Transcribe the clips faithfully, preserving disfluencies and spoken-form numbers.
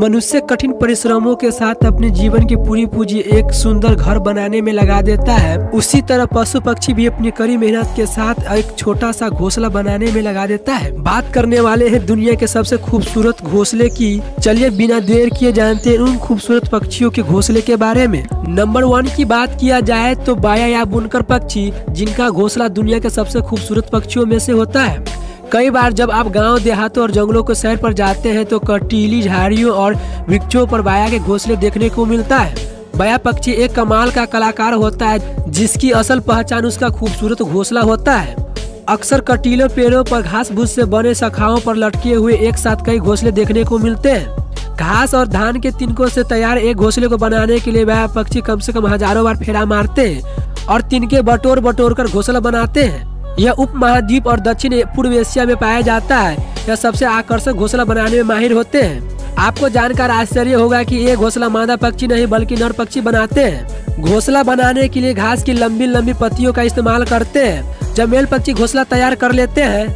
मनुष्य कठिन परिश्रमों के साथ अपने जीवन की पूरी पूंजी एक सुंदर घर बनाने में लगा देता है, उसी तरह पशु पक्षी भी अपनी कड़ी मेहनत के साथ एक छोटा सा घोंसला बनाने में लगा देता है। बात करने वाले हैं दुनिया के सबसे खूबसूरत घोंसले की। चलिए बिना देर किए जानते हैं उन खूबसूरत पक्षियों के घोंसले के बारे में। नंबर वन की बात किया जाए तो बया या बुनकर पक्षी, जिनका घोंसला दुनिया के सबसे खूबसूरत पक्षियों में से होता है। कई बार जब आप गांव देहातों और जंगलों के सैर पर जाते हैं तो कटीली झाड़ियों और वृक्षों पर बया के घोंसले देखने को मिलता है। बया पक्षी एक कमाल का कलाकार होता है, जिसकी असल पहचान उसका खूबसूरत घोंसला होता है। अक्सर कटीले पेड़ों पर घास भूस से बने शाखाओं पर लटके हुए एक साथ कई घोंसले देखने को मिलते हैं। घास और धान के तिनकों से तैयार एक घोंसले को बनाने के लिए बया पक्षी कम से कम हजारों बार फेरा मारते हैं और तिनके बटोर बटोर कर घोंसला बनाते हैं। यह उप महाद्वीप और दक्षिण पूर्व एशिया में पाया जाता है। यह सबसे आकर्षक घोंसला बनाने में माहिर होते हैं। आपको जानकर आश्चर्य होगा कि ये घोंसला मादा पक्षी नहीं बल्कि नर पक्षी बनाते हैं। घोंसला बनाने के लिए घास की लंबी लंबी पत्तियों का इस्तेमाल करते हैं। जब मेल पक्षी घोंसला तैयार कर लेते हैं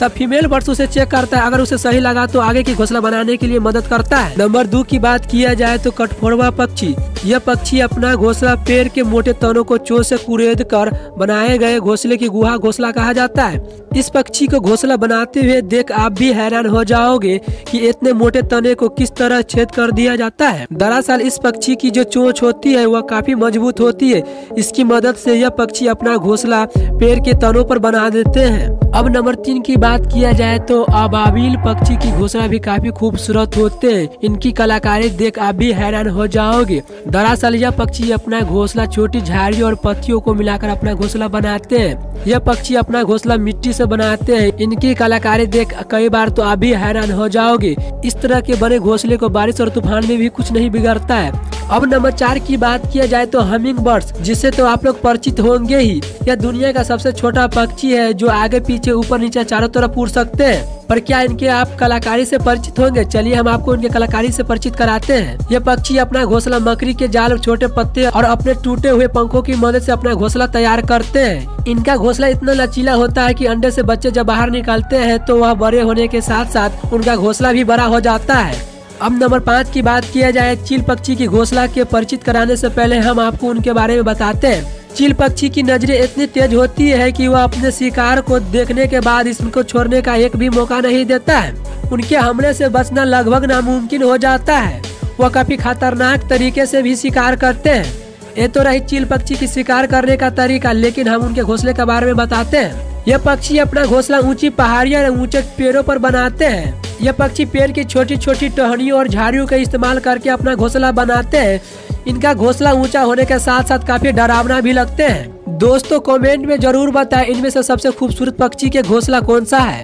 तब फीमेल बर्ड्स उसे चेक करता है, अगर उसे सही लगा तो आगे की घोंसला बनाने के लिए मदद करता है। नंबर दो की बात किया जाए तो कठफोड़वा पक्षी। यह पक्षी अपना घोंसला पेड़ के मोटे तनों को चोंच से कुरेद कर बनाए गए घोंसले की गुहा घोंसला कहा जाता है। इस पक्षी को घोंसला बनाते हुए देख आप भी हैरान हो जाओगे कि इतने मोटे तने को किस तरह छेद कर दिया जाता है। दरअसल इस पक्षी की जो चोंच होती है वह काफी मजबूत होती है। इसकी मदद से यह पक्षी अपना घोंसला पेड़ के तनों पर बना देते हैं। अब नंबर तीन की बात किया जाए तो अबाबिल पक्षी की घोंसला भी काफी खूबसूरत होते हैं। इनकी कलाकारी देख आप भी हैरान हो जाओगे। दरअसल यह पक्षी अपना घोंसला छोटी झाड़ियों और पत्तियों को मिलाकर अपना घोंसला बनाते हैं। यह पक्षी अपना घोंसला मिट्टी से बनाते हैं। इनकी कलाकारी देख कई बार तो आप भी हैरान हो जाओगे। इस तरह के बने घोंसले को बारिश और तूफान में भी कुछ नहीं बिगड़ता है। अब नंबर चार की बात किया जाए तो हमिंग बर्ड्स, जिससे तो आप लोग परिचित होंगे ही। यह दुनिया का सबसे छोटा पक्षी है जो आगे पीछे ऊपर नीचे चारों तरफ उड़ सकते हैं। पर क्या इनके आप कलाकारी से परिचित होंगे? चलिए हम आपको इनके कलाकारी से परिचित कराते हैं। यह पक्षी अपना घोंसला मकड़ी के जाल, छोटे पत्ते और अपने टूटे हुए पंखों की मदद से अपना घोंसला तैयार करते हैं। इनका घोंसला इतना लचीला होता है कि अंडे से बच्चे जब बाहर निकलते हैं तो वह बड़े होने के साथ साथ उनका घोंसला भी बड़ा हो जाता है। अब नंबर पाँच की बात किया जाए चील पक्षी की घोंसला के परिचित कराने से पहले हम आपको उनके बारे में बताते हैं। चील पक्षी की नजरें इतनी तेज होती है कि वह अपने शिकार को देखने के बाद इसको छोड़ने का एक भी मौका नहीं देता है। उनके हमले से बचना लगभग नामुमकिन हो जाता है। वह काफी खतरनाक तरीके से भी शिकार करते हैं। ये तो रही चील पक्षी की शिकार करने का तरीका, लेकिन हम उनके घोंसले के बारे में बताते हैं। यह पक्षी अपना घोंसला ऊंची पहाड़ियों और ऊंचे पेड़ों पर बनाते हैं। यह पक्षी पेड़ की छोटी छोटी टहनियों और झाड़ियों का इस्तेमाल करके अपना घोंसला बनाते हैं। इनका घोंसला ऊंचा होने के साथ साथ काफी डरावना भी लगते हैं। दोस्तों, कमेंट में जरूर बताएं इनमें से सबसे खूबसूरत पक्षी के घोंसला कौन सा है।